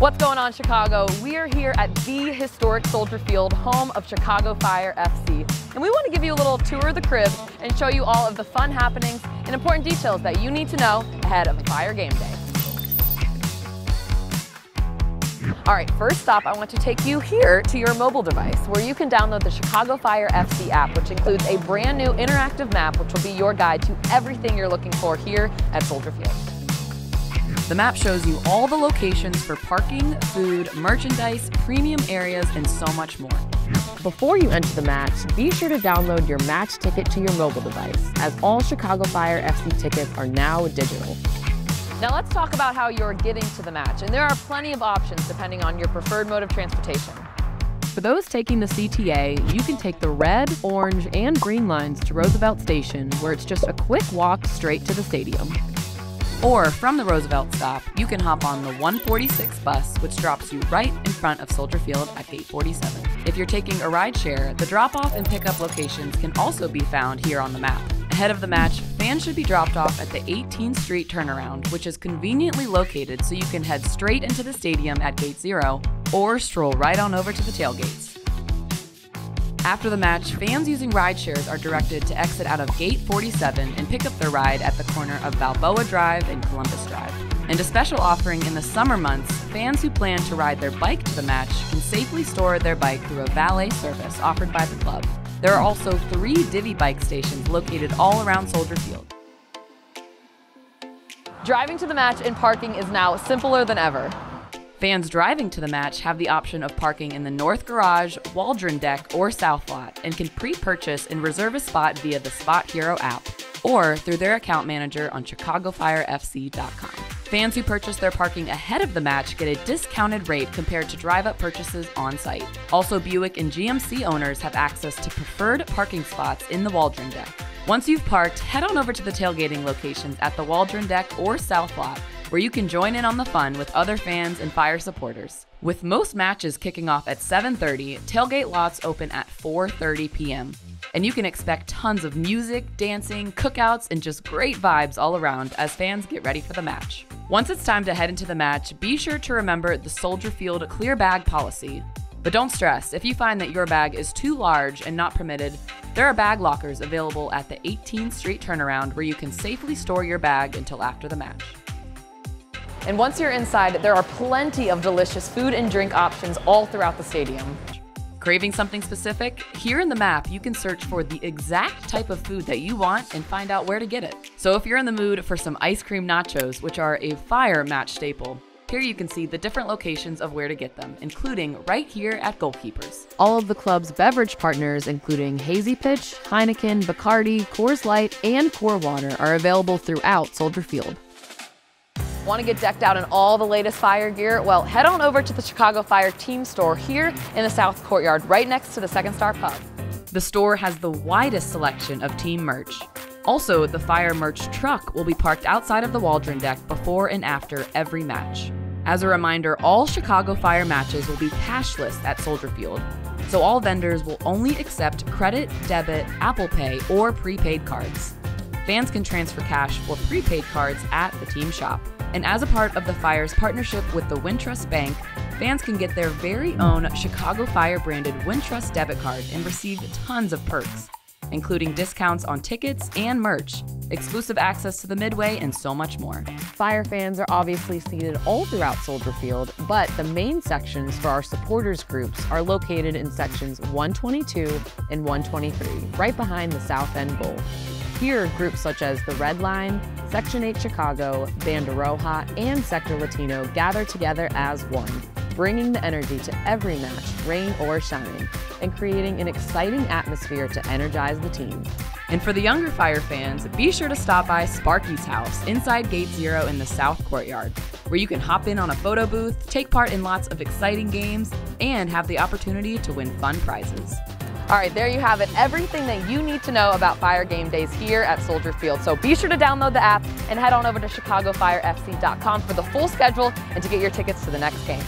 What's going on, Chicago? We are here at the historic Soldier Field, home of Chicago Fire FC. And we want to give you a little tour of the crib and show you all of the fun happenings and important details that you need to know ahead of a Fire game day. All right, first stop, I want to take you here to your mobile device where you can download the Chicago Fire FC app, which includes a brand new interactive map, which will be your guide to everything you're looking for here at Soldier Field. The map shows you all the locations for parking, food, merchandise, premium areas, and so much more. Before you enter the match, be sure to download your match ticket to your mobile device, as all Chicago Fire FC tickets are now digital. Now let's talk about how you're getting to the match, and there are plenty of options depending on your preferred mode of transportation. For those taking the CTA, you can take the red, orange, and green lines to Roosevelt Station, where it's just a quick walk straight to the stadium. Or from the Roosevelt stop, you can hop on the 146 bus, which drops you right in front of Soldier Field at gate 47. If you're taking a rideshare, the drop-off and pickup locations can also be found here on the map. Ahead of the match, fans should be dropped off at the 18th Street turnaround, which is conveniently located so you can head straight into the stadium at gate 0 or stroll right on over to the tailgates. After the match, fans using rideshares are directed to exit out of Gate 47 and pick up their ride at the corner of Balboa Drive and Columbus Drive. And a special offering in the summer months, fans who plan to ride their bike to the match can safely store their bike through a valet service offered by the club. There are also 3 Divvy bike stations located all around Soldier Field. Driving to the match and parking is now simpler than ever. Fans driving to the match have the option of parking in the North Garage, Waldron Deck, or South Lot, and can pre-purchase and reserve a spot via the SpotHero app or through their account manager on ChicagoFireFC.com. Fans who purchase their parking ahead of the match get a discounted rate compared to drive-up purchases on site. Also, Buick and GMC owners have access to preferred parking spots in the Waldron Deck. Once you've parked, head on over to the tailgating locations at the Waldron Deck or South Lot, where you can join in on the fun with other fans and Fire supporters. With most matches kicking off at 7:30, tailgate lots open at 4:30 p.m. And you can expect tons of music, dancing, cookouts, and just great vibes all around as fans get ready for the match. Once it's time to head into the match, be sure to remember the Soldier Field clear bag policy. But don't stress, if you find that your bag is too large and not permitted, there are bag lockers available at the 18th Street turnaround where you can safely store your bag until after the match. And once you're inside, there are plenty of delicious food and drink options all throughout the stadium. Craving something specific? Here in the map, you can search for the exact type of food that you want and find out where to get it. So if you're in the mood for some ice cream nachos, which are a Fire match staple, here you can see the different locations of where to get them, including right here at Goalkeepers. All of the club's beverage partners, including Hazy Pitch, Heineken, Bacardi, Coors Light, and Core Water, are available throughout Soldier Field. Want to get decked out in all the latest Fire gear? Well, head on over to the Chicago Fire team store here in the South Courtyard, right next to the Second Star Pub. The store has the widest selection of team merch. Also, the Fire merch truck will be parked outside of the Waldron Deck before and after every match. As a reminder, all Chicago Fire matches will be cashless at Soldier Field, so all vendors will only accept credit, debit, Apple Pay, or prepaid cards. Fans can transfer cash or prepaid cards at the team shop. And as a part of the Fire's partnership with the Wintrust Bank, fans can get their very own Chicago Fire-branded Wintrust debit card and receive tons of perks, including discounts on tickets and merch, exclusive access to the midway, and so much more. Fire fans are obviously seated all throughout Soldier Field, but the main sections for our supporters groups are located in sections 122 and 123, right behind the south end goal. Here, groups such as the Red Line, Section 8 Chicago, Bandera Roja, and Sector Latino gather together as one, bringing the energy to every match, rain or shine, and creating an exciting atmosphere to energize the team. And for the younger Fire fans, be sure to stop by Sparky's House inside Gate 0 in the South Courtyard, where you can hop in on a photo booth, take part in lots of exciting games, and have the opportunity to win fun prizes. All right, there you have it, everything that you need to know about Fire game days here at Soldier Field. So be sure to download the app and head on over to ChicagoFireFC.com for the full schedule and to get your tickets to the next game.